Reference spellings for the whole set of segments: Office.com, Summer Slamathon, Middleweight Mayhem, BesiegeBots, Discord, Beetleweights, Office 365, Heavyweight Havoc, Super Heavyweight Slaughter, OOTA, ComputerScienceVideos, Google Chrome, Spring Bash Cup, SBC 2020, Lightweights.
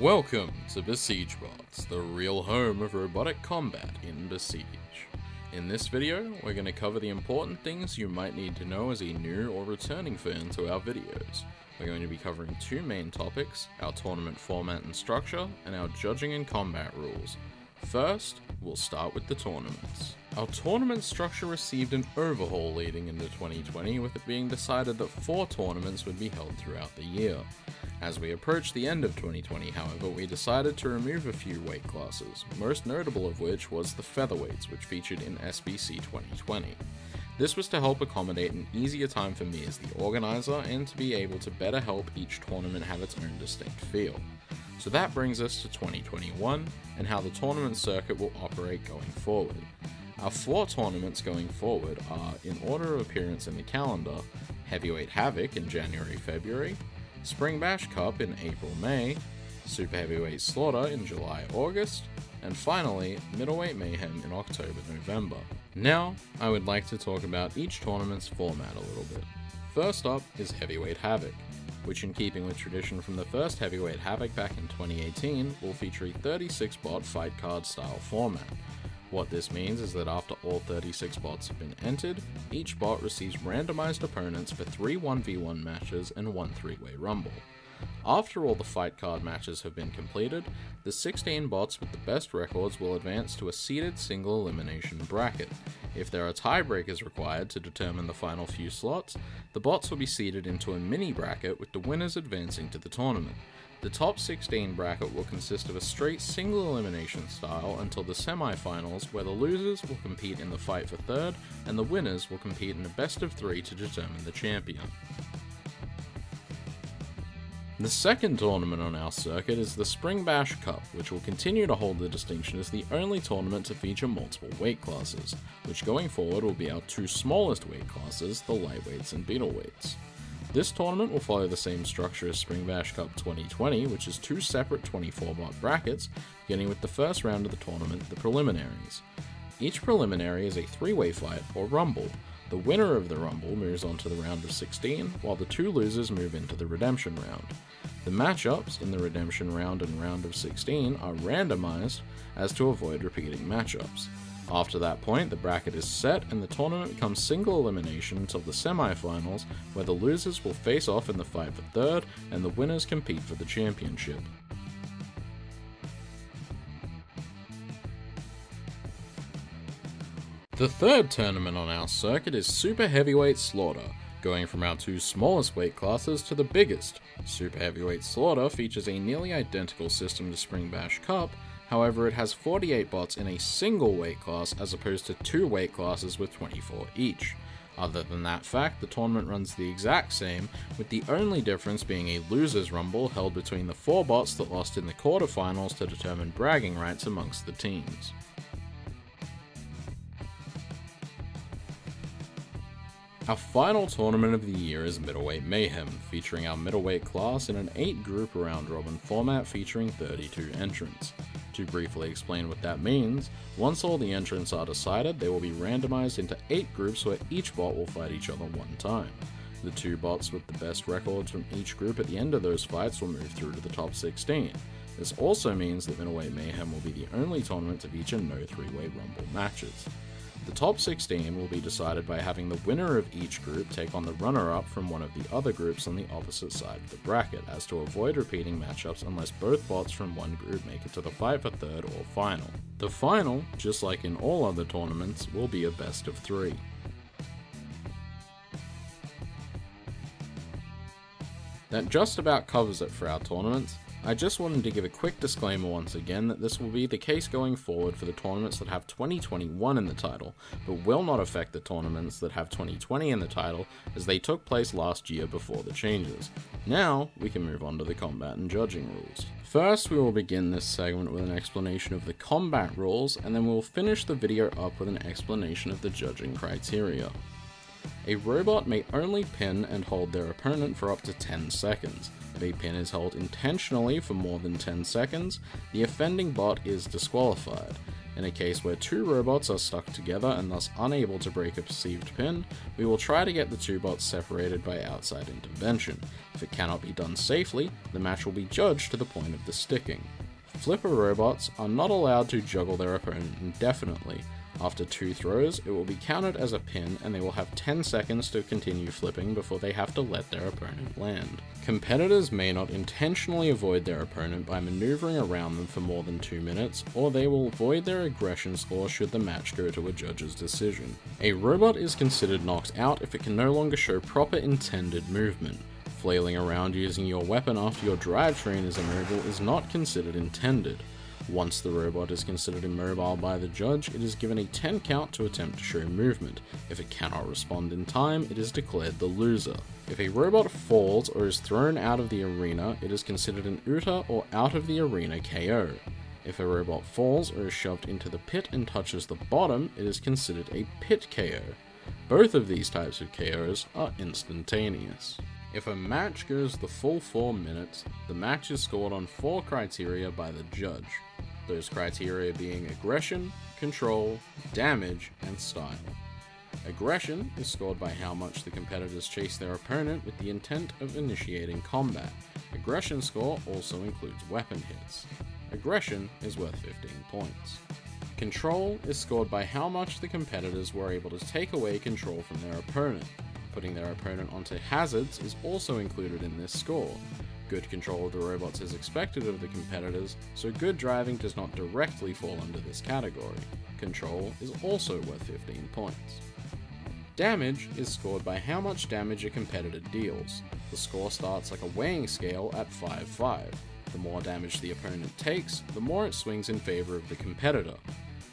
Welcome to BesiegeBots, the real home of robotic combat in Besiege. In this video, we're going to cover the important things you might need to know as a new or returning fan to our videos. We're going to be covering two main topics, our tournament format and structure, and our judging and combat rules. First, we'll start with the tournaments. Our tournament structure received an overhaul leading into 2020, with it being decided that 4 tournaments would be held throughout the year. As we approached the end of 2020, however, we decided to remove a few weight classes, most notable of which was the featherweights, which featured in SBC 2020. This was to help accommodate an easier time for me as the organizer and to be able to better help each tournament have its own distinct feel. So that brings us to 2021 and how the tournament circuit will operate going forward. Our 4 tournaments going forward are, in order of appearance in the calendar, Heavyweight Havoc in January-February, Spring Bash Cup in April-May, Super Heavyweight Slaughter in July-August, and finally, Middleweight Mayhem in October-November. Now, I would like to talk about each tournament's format a little bit. First up is Heavyweight Havoc, which, in keeping with tradition from the first Heavyweight Havoc back in 2018, will feature a 36-bot fight card style format. What this means is that after all 36 bots have been entered, each bot receives randomized opponents for 3 1v1 matches and 1 3-way rumble. After all the fight card matches have been completed, the 16 bots with the best records will advance to a seeded single elimination bracket. If there are tiebreakers required to determine the final few slots, the bots will be seeded into a mini bracket with the winners advancing to the tournament. The top 16 bracket will consist of a straight single elimination style until the semi-finals, where the losers will compete in the fight for third and the winners will compete in a best of 3 to determine the champion. The second tournament on our circuit is the Spring Bash Cup, which will continue to hold the distinction as the only tournament to feature multiple weight classes, which going forward will be our 2 smallest weight classes, the Lightweights and Beetleweights. This tournament will follow the same structure as Spring Bash Cup 2020, which is 2 separate 24-bot brackets, beginning with the first round of the tournament, the preliminaries. Each preliminary is a 3-way fight, or rumble. The winner of the rumble moves on to the round of 16, while the 2 losers move into the redemption round. The matchups in the redemption round and round of 16 are randomized as to avoid repeating matchups. After that point, the bracket is set and the tournament becomes single elimination until the semi-finals, where the losers will face off in the fight for third and the winners compete for the championship. The third tournament on our circuit is Super Heavyweight Slaughter, going from our 2 smallest weight classes to the biggest. Super Heavyweight Slaughter features a nearly identical system to Spring Bash Cup, however it has 48 bots in a single weight class as opposed to 2 weight classes with 24 each. Other than that fact, the tournament runs the exact same, with the only difference being a losers rumble held between the 4 bots that lost in the quarterfinals to determine bragging rights amongst the teams. Our final tournament of the year is Middleweight Mayhem, featuring our middleweight class in an 8-group round-robin format featuring 32 entrants. To briefly explain what that means, once all the entrants are decided, they will be randomized into 8 groups where each bot will fight each other 1 time. The 2 bots with the best records from each group at the end of those fights will move through to the top 16. This also means that Middleweight Mayhem will be the only tournament to feature no 3-way rumble matches. The top 16 will be decided by having the winner of each group take on the runner-up from one of the other groups on the opposite side of the bracket, as to avoid repeating matchups unless both bots from one group make it to the fight for third or final. The final, just like in all other tournaments, will be a best of 3. That just about covers it for our tournaments. I just wanted to give a quick disclaimer once again that this will be the case going forward for the tournaments that have 2021 in the title, but will not affect the tournaments that have 2020 in the title, as they took place last year before the changes. Now, we can move on to the combat and judging rules. First, we will begin this segment with an explanation of the combat rules, and then we will finish the video up with an explanation of the judging criteria. A robot may only pin and hold their opponent for up to 10 seconds. If a pin is held intentionally for more than 10 seconds, the offending bot is disqualified. In a case where two robots are stuck together and thus unable to break a perceived pin, we will try to get the two bots separated by outside intervention. If it cannot be done safely, the match will be judged to the point of the sticking. Flipper robots are not allowed to juggle their opponent indefinitely. After two throws, it will be counted as a pin and they will have 10 seconds to continue flipping before they have to let their opponent land. Competitors may not intentionally avoid their opponent by maneuvering around them for more than 2 minutes, or they will void their aggression score should the match go to a judge's decision. A robot is considered knocked out if it can no longer show proper intended movement. Flailing around using your weapon after your drivetrain is immobile is not considered intended. Once the robot is considered immobile by the judge, it is given a 10 count to attempt to show movement. If it cannot respond in time, it is declared the loser. If a robot falls or is thrown out of the arena, it is considered an OOTA or out of the arena KO. If a robot falls or is shoved into the pit and touches the bottom, it is considered a pit KO. Both of these types of KOs are instantaneous. If a match goes the full 4 minutes, the match is scored on 4 criteria by the judge. Those criteria being aggression, control, damage, and style. Aggression is scored by how much the competitors chase their opponent with the intent of initiating combat. Aggression score also includes weapon hits. Aggression is worth 15 points. Control is scored by how much the competitors were able to take away control from their opponent. Putting their opponent onto hazards is also included in this score. Good control of the robots is expected of the competitors, so good driving does not directly fall under this category. Control is also worth 15 points. Damage is scored by how much damage a competitor deals. The score starts like a weighing scale at 5-5. The more damage the opponent takes, the more it swings in favor of the competitor.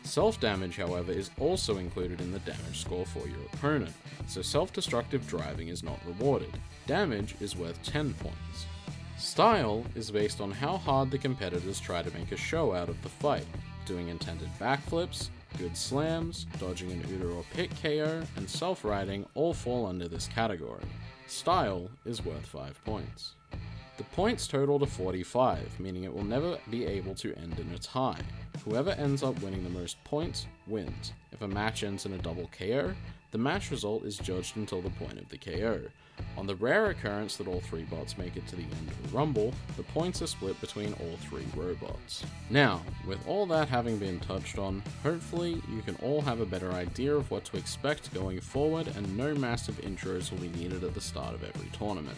Self-damage, however, is also included in the damage score for your opponent, so self-destructive driving is not rewarded. Damage is worth 10 points. Style is based on how hard the competitors try to make a show out of the fight, doing intended backflips, good slams, dodging an OOTA or pit KO, and self-riding all fall under this category. Style is worth 5 points. The points total to 45, meaning it will never be able to end in a tie. Whoever ends up winning the most points wins. If a match ends in a double KO, the match result is judged until the point of the KO. On the rare occurrence that all 3 bots make it to the end of a rumble, the points are split between all 3 robots. Now, with all that having been touched on, hopefully you can all have a better idea of what to expect going forward and no massive intros will be needed at the start of every tournament.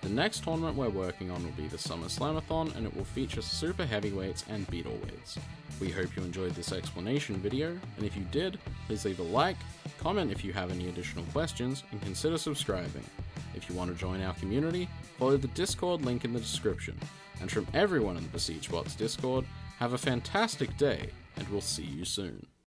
The next tournament we're working on will be the Summer Slamathon, and it will feature Super Heavyweights and Beetleweights. We hope you enjoyed this explanation video, and if you did, please leave a like, comment if you have any additional questions, and consider subscribing. If you want to join our community, follow the Discord link in the description. And from everyone in the BesiegeBots Discord, have a fantastic day, and we'll see you soon.